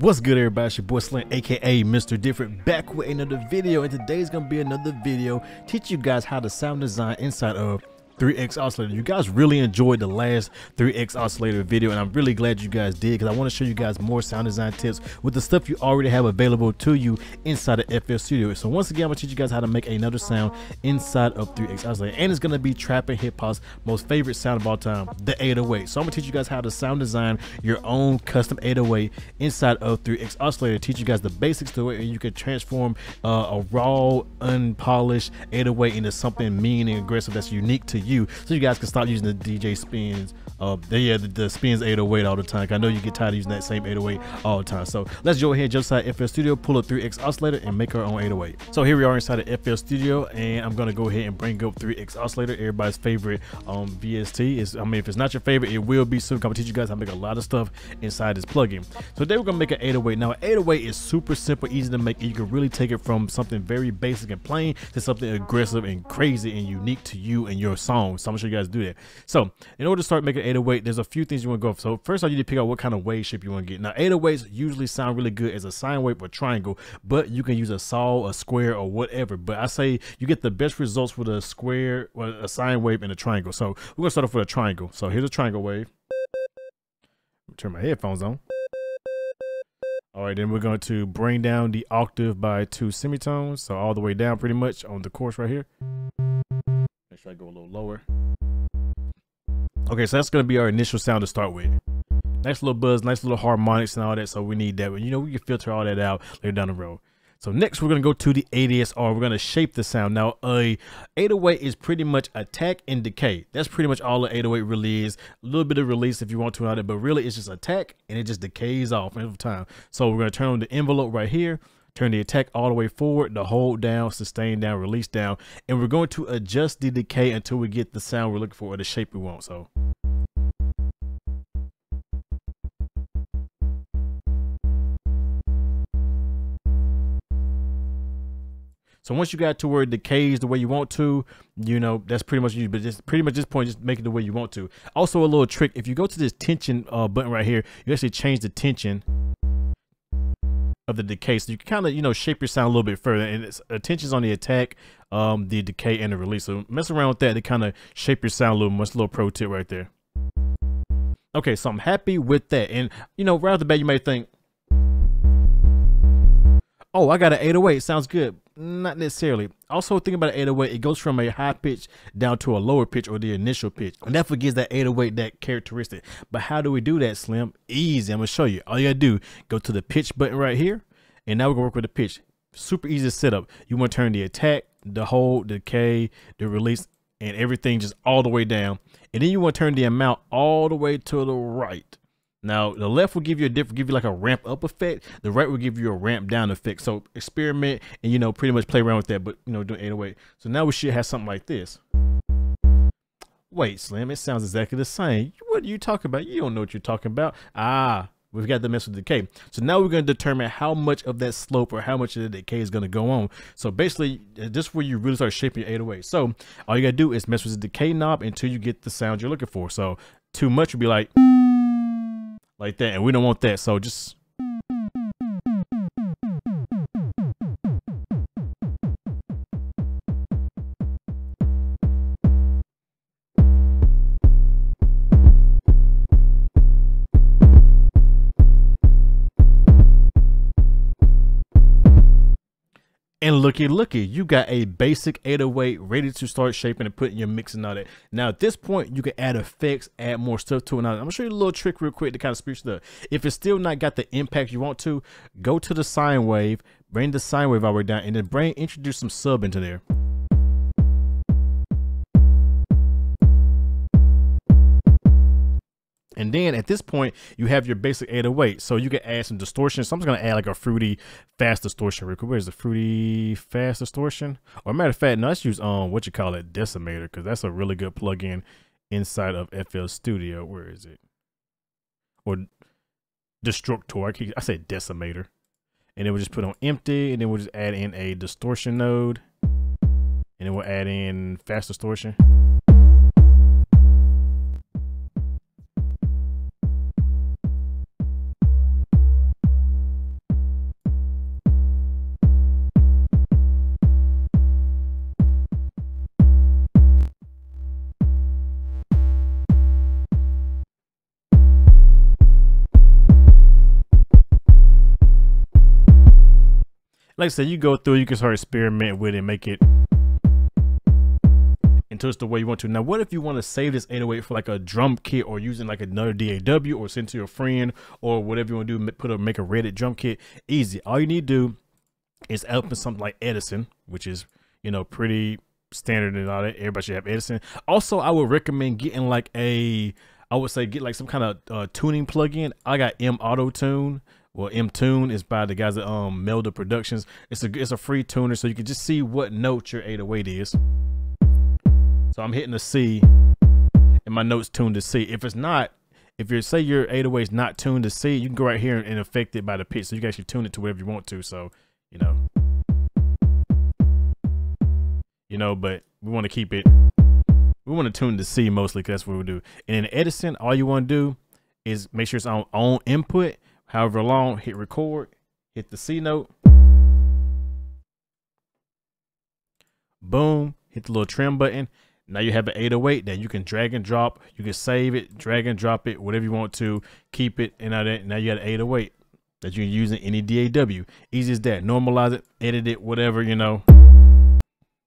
What's good, everybody? It's your boy Slint, aka Mr. Different, back with another video, and today's gonna be another video teach you guys how to sound design inside of 3X Oscillator. You guys really enjoyed the last 3X Oscillator video, and I'm really glad you guys did, because I want to show you guys more sound design tips with the stuff you already have available to you inside of FL Studio. So once again, I'm gonna teach you guys how to make another sound inside of 3X Oscillator, and it's gonna be trap and hip hop's most favorite sound of all time, the 808. So I'm gonna teach you guys how to sound design your own custom 808 inside of 3X Oscillator. Teach you guys the basics to it, and you can transform a raw, unpolished 808 into something mean and aggressive that's unique to you, so you guys can stop using the DJ Spins. The Spins 808 all the time. I know you get tired of using that same 808 all the time. So let's go ahead, jump inside FL Studio, pull up 3X Oscillator, and make our own 808. So here we are inside of FL Studio, and I'm gonna go ahead and bring up 3X Oscillator, everybody's favorite VST. I mean, if it's not your favorite, it will be soon. I'm gonna teach you guys how to make a lot of stuff inside this plugin. So today we're gonna make an 808. Now, an 808 is super simple, easy to make. You can really take it from something very basic and plain to something aggressive and crazy and unique to you and your song. So I'm gonna show you guys do that. So in order to start making 808, there's a few things you want to go for. So first off, you need to pick out what kind of wave shape you want to get. Now, 808s usually sound really good as a sine wave or triangle, but you can use a saw, a square, or whatever. But I say you get the best results with a square, or a sine wave, and a triangle. So we're gonna start off with a triangle. So here's a triangle wave. Turn my headphones on. All right, then we're going to bring down the octave by 2 semitones, so all the way down pretty much on the course right here. Make sure I go a little lower. Okay, so that's going to be our initial sound to start with. Nice little buzz, nice little harmonics and all that. So we need that. You know, we can filter all that out later down the road. So next, we're going to go to the ADSR. We're going to shape the sound. Now, a 808 is pretty much attack and decay. That's pretty much all the 808 really is. A little bit of release if you want to out of it, but really it's just attack, and it just decays off over time. So we're going to turn on the envelope right here. Turn the attack all the way forward, the hold down, sustain down, release down, and we're going to adjust the decay until we get the sound we're looking for or the shape we want. So once you got to where it decays the way you want to, you know, that's pretty much you. But just pretty much this point, just make it the way you want to. Also, a little trick: if you go to this tension button right here, you actually change the tension of the decay, so you can kind of, you know, shape your sound a little bit further, and it's attention's on the attack, the decay, and the release. So mess around with that to kind of shape your sound a little. Much little pro tip right there. Okay, so I'm happy with that, and you know, right off the bat, you may think, oh, I got an 808, sounds good. Not necessarily. Also, think about an 808, it goes from a high pitch down to a lower pitch, or the initial pitch, and that forgets that 808 that characteristic. But how do we do that, Slim? Easy. I'm gonna show you. All you gotta do, go to the pitch button right here, and now we're gonna work with the pitch. Super easy setup. You want to turn the attack, the hold, the decay, the release, and everything just all the way down, and then you want to turn the amount all the way to the right. Now, the left will give you a different, give you like a ramp up effect. The right will give you a ramp down effect. So experiment and, you know, pretty much play around with that, but, you know, doing 808. So now we should have something like this. Wait, Slim, it sounds exactly the same. What are you talking about? You don't know what you're talking about. Ah, we've got the mess with decay. So now we're going to determine how much of that slope or how much of the decay is going to go on. So basically, this is where you really start shaping your 808. So all you got to do is mess with the decay knob until you get the sound you're looking for. So too much would be like that, and we don't want that. So just and looky, you got a basic 808 ready to start shaping and putting your mix and all that. Now, at this point, you can add effects, add more stuff to it. Now, I'm gonna show you a little trick real quick to kind of spruce it up. If it's still not got the impact you want to, go to the sine wave, bring the sine wave all the way down, and then introduce some sub into there. And then at this point, you have your basic 808. So you can add some distortion. So I'm just going to add like a fruity fast distortion real quick. Where's the fruity fast distortion? Or matter of fact, no, let's use Decimator, because that's a really good plugin inside of FL Studio. Where is it? Or Destructor. I said Decimator. And then we'll just put on empty, and then we'll just add in a distortion node. And then we'll add in fast distortion. like I said, you go through, you can start experiment with it, make it and twist the way you want to. Now, what if you want to save this 808 for like a drum kit, or using like another DAW, or send to your friend, or whatever you want to do, make a Reddit drum kit? Easy. All you need to do is open something like Edison, which is, you know, pretty standard and all that. Everybody should have Edison. Also, I would recommend getting like a, I would say get like some kind of tuning plugin. I got M Auto Tune. Well, M Tune is by the guys at Melda Productions. It's a free tuner, so you can just see what note your 808 is. So I'm hitting a C, and my note's tuned to C. If it's not, if you're, say your 808 is not tuned to C, you can go right here and affect it by the pitch. So you can actually tune it to whatever you want to. So, you know, but we want to keep it. We want to tune to C mostly, because that's what we do. And in Edison, all you want to do is make sure it's on own input, however long, hit record, hit the C note. Boom, hit the little trim button. Now you have an 808 that you can drag and drop. You can save it, drag and drop it, whatever you want to, keep it. And now you got an 808 that you can use in any DAW. Easy as that. Normalize it, edit it, whatever, you know.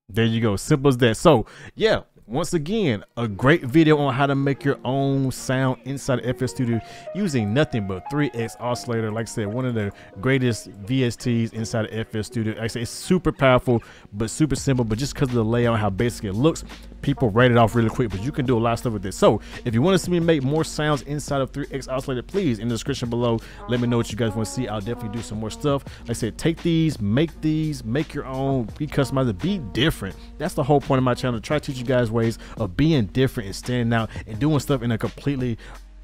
There you go. Simple as that. So yeah, once again, a great video on how to make your own sound inside of FL Studio using nothing but 3X Oscillator. Like I said, one of the greatest VSTs inside of FL Studio. Like I said, it's super powerful, but super simple. But just because of the layout, how basic it looks, people write it off really quick. But you can do a lot of stuff with this. So if you want to see me make more sounds inside of 3X Oscillator, please, in the description below, let me know what you guys want to see. I'll definitely do some more stuff. Like I said, take these, make your own, be customized, be different. That's the whole point of my channel. Try to teach you guys ways of being different and standing out and doing stuff in a completely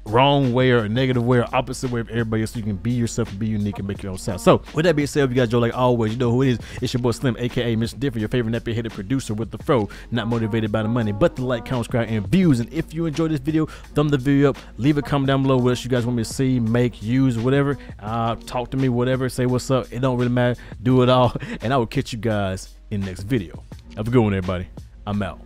wrong way, or a negative way, or opposite way of everybody else, so you can be yourself and be unique and make your own sound. So with that being said, if you guys enjoy, like always, you know who it is. It's your boy Slim, aka Mr. Different, your favorite nappy headed producer with the fro, not motivated by the money but the like, comment, subscribe, and views. And if you enjoyed this video, thumb the video up, leave a comment down below what else you guys want me to see, make, use, whatever, talk to me, whatever, say what's up, it don't really matter, do it all. And I will catch you guys in the next video. Have a good one, everybody. I'm out.